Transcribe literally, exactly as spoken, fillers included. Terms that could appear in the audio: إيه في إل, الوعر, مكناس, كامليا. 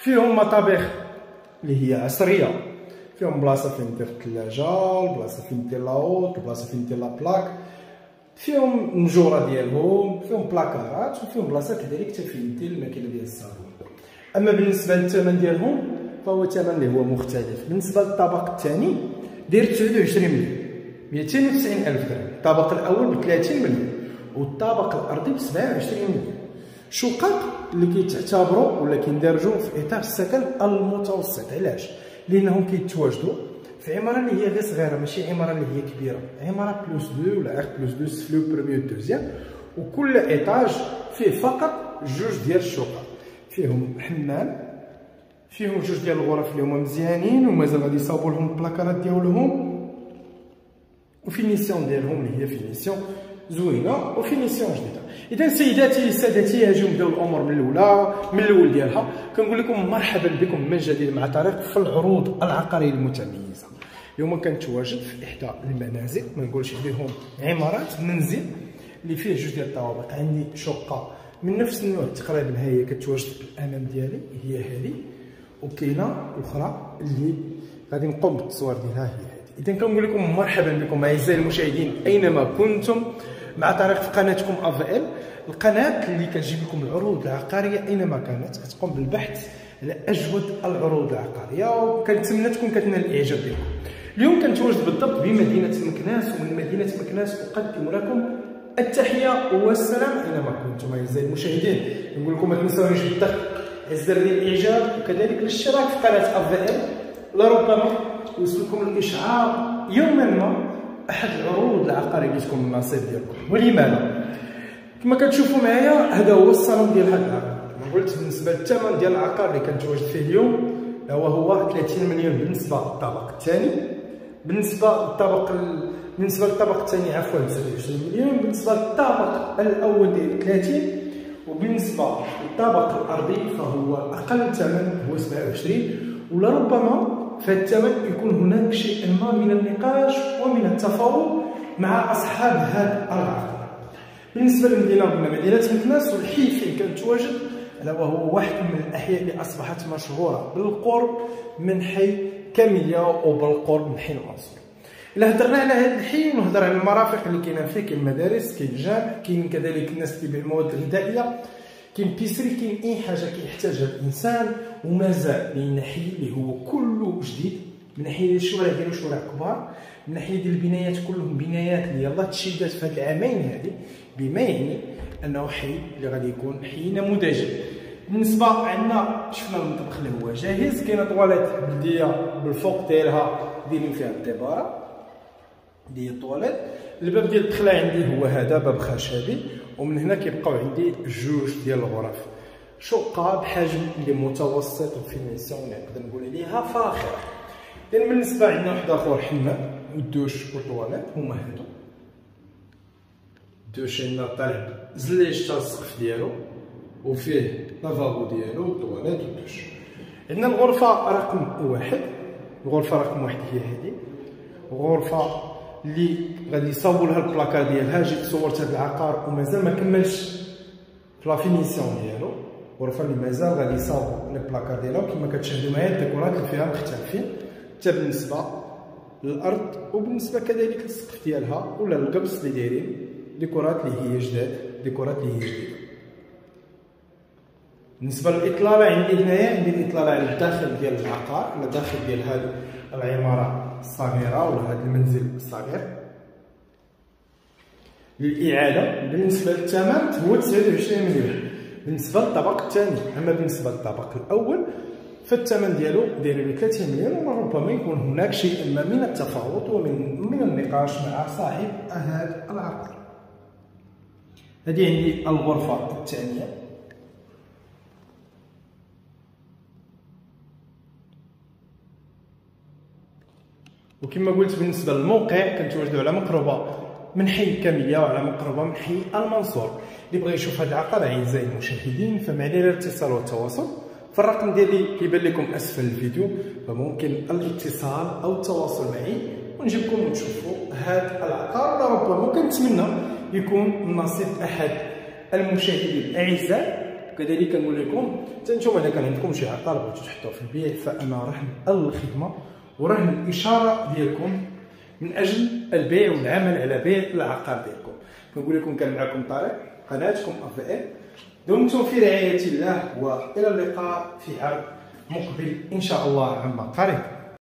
فيهم مطابخ اللي هي عصريه، فيهم بلاصه فين دير الثلاجه، بلاصه فين دير لاوط، بلاصه فين دير لابلاك، فيهم النجوره ديالهم، فيهم بلاكارات، وفيهم بلاصه كذلك حتى فين دير الماكينه ديال الصابون. اما بالنسبه للثمن ديالهم فهو ثمن اللي هو مختلف. بالنسبه للطبق الثاني داير تسعة وعشرين مليون، مئتين وتسعين ألف درهم. الطبق الاول ب ثلاثين مليون، والطابق الارضي ب سبعة وعشرين مليون. شقق اللي كيتعتبروا ولا كيندرجوا في اطار السكن المتوسط. علاش؟ لانهم كيتواجدوا في عماره اللي هي غير صغيره، ماشي عماره اللي هي كبيره، عماره بلوس اثنين ولا اخ بلوس اثنين، سفلو بروميي دوزيام، وكل ايطاج فيه فقط جوج ديال الشقق، فيهم حمام، فيهم جوج ديال الغرف اللي هما مزيانين ومازال غادي يصاوبوا لهم البلاكارات ديالهم، وفينيسيون ديالهم اللي هي فينيسيون زوينه وفينيسيون جديده. اذا سيداتي سادتي هاجو نبداو الامور من الاولى من الاول ديالها. كنقول لكم مرحبا بكم من جديد مع طريق في العروض العقاريه المتميزه. اليوم كنتواجد في احدى المنازل، ما نقولش بهم عمارات، منزل اللي فيه جوج ديال الطوابق. عندي شقه من نفس النوع تقريبا، ها هي كتواجد الامام ديالي هي هذه، وكاينه اخرى اللي غادي نقوم بالتصوير ديالها هي هذه. اذا كنقول لكم مرحبا بكم اعزائي المشاهدين اينما كنتم مع طريق في قناتكم إيه في إل، القناه اللي كتجيب لكم العروض العقاريه اينما كانت، كتقوم بالبحث على اجود العروض العقاريه، وكنتمنى تكون كتنال الاعجاب ديالكم. اليوم كنتواجد بالضبط بمدينه مكناس، ومن مدينه مكناس اقدم لكم التحيه والسلام اينما كنتم اعزائي المشاهدين. نقول لكم ما تنساونيش بالضغط على زر الاعجاب وكذلك الاشتراك في قناه إيه في إل، لربما يوصلكم الاشعار يوما ما احد العروض العقاريه اللي تكون من النصيب ديالكم. ولماذا؟ كما كتشوفوا معايا هذا هو الصنم ديال هذا العقار. قلت بالنسبه للثمن ديال العقار اللي كنتواجد فيه اليوم هو هو ثلاثين مليون بالنسبه للطبق الثاني، بالنسبه للطبق ال... بالنسبه للطبق الثاني عفوا تسعة وعشرين مليون، بالنسبه للطبق الاول ديال ثلاثين، وبالنسبه للطبق الارضي فهو اقل ثمن هو سبعة وعشرين، ولربما فالثمن يكون هناك شيء ما من النقاش ومن التفاوض مع أصحاب هذا العقار. بالنسبة لمدينة مدينة مكناس والحي فين كنتواجد، وهو واحد من الأحياء اللي أصبحت مشهورة بالقرب من حي كامليا وبالقرب من حي المنصور. إلا هضرنا على هذا الحي ونهضر على المرافق اللي كاينة فيه، كاين المدارس، كاين الجامع، كاين كذلك الناس اللي كيبيعوا المواد الغذائية، كاين بيسري، كاين اي حاجه كيحتاجها الانسان ومازال. لان حي اللي هو كله جديد من ناحيه الشوارع ديالو شوارع كبار، من ناحيه ديال البنايات كلهم بنايات اللي يلاه تشدات في هاد العامين هادي، بما يعني انه حي اللي غادي يكون حي نموذجي. بالنسبه عندنا شفنا المطبخ اللي هو جاهز، كاينه طواليت بلديه بالفوق ديالها دايرين فيها الديباره ديال الطواليت. الباب ديال الدخله عندي هو هذا، باب خشبي، ومن هنا كيبقاو عندي جوج ديال الغرف. شقه بحجم اللي متوسط وفينيسيون نقدر نقول عليها فاخره. لان بالنسبه عندنا واحد اخر، حمام والدوش والطواليت هما هادو. الدوش عندنا طالع زليج حتى السقف ديالو، وفيه لافابو ديالو والطواليت والدوش. عندنا الغرفه رقم واحد، الغرفه رقم واحد هي هذه، غرفه اللي غادي يصاوبوا لها البلاكار ديالها. جيت صورت هذا العقار ومازال ما كملش في لا فينيسيون ديالو، غرفه اللي مازال غادي يصاوبوا البلاكار ديالها. كما كتشاهدوا معايا الديكورات اللي فيها مختلفين حتى بالنسبه للارض، وبالنسبه كذلك للسقف ديالها ولا القبس اللي دايرين ديكورات اللي هي جداد، ديكورات اللي هي جديده. بالنسبه للاطلاله عندي هنايا، عندي الاطلاله على الداخل ديال العقار، على الداخل ديال هذه العماره الصغيره ولا هذا المنزل الصغير. للاعاده بالنسبه للثمن هو تسعة وعشرين مليون بالنسبه للطبق الثاني. اما بالنسبه للطبق الاول فالثمن ديالو دايرين ثلاثين مليون، وربما يكون هناك شيء ما من التفاوض ومن من النقاش مع صاحب هذا العقار. هذه عندي الغرفه الثانيه، وكما قلت بالنسبه للموقع كنتواجدوا على مقربه من حي كامليا وعلى مقربه من حي المنصور. اللي بغى يشوف هذا العقار اعزائي المشاهدين فمع الاتصال والتواصل، فالرقم ديالي كيبان لكم اسفل الفيديو، فممكن الاتصال او التواصل معي ونجيبكم ونشوفوا هذا العقار. ربما كنتمنى يكون من نصيب احد المشاهدين الاعزاء. كذلك نقول لكم حتى نتوما الا كان عندكم شي عطل بغيتو تحطوه في البيع فانا رهن الخدمه ورهن الاشاره ديالكم من اجل البيع والعمل على بيع العقار ديالكم. كنقول لكم كان معكم طارق قناتكم اف اي، دمتم في رعايه الله والى اللقاء في عرض مقبل ان شاء الله عما قريب.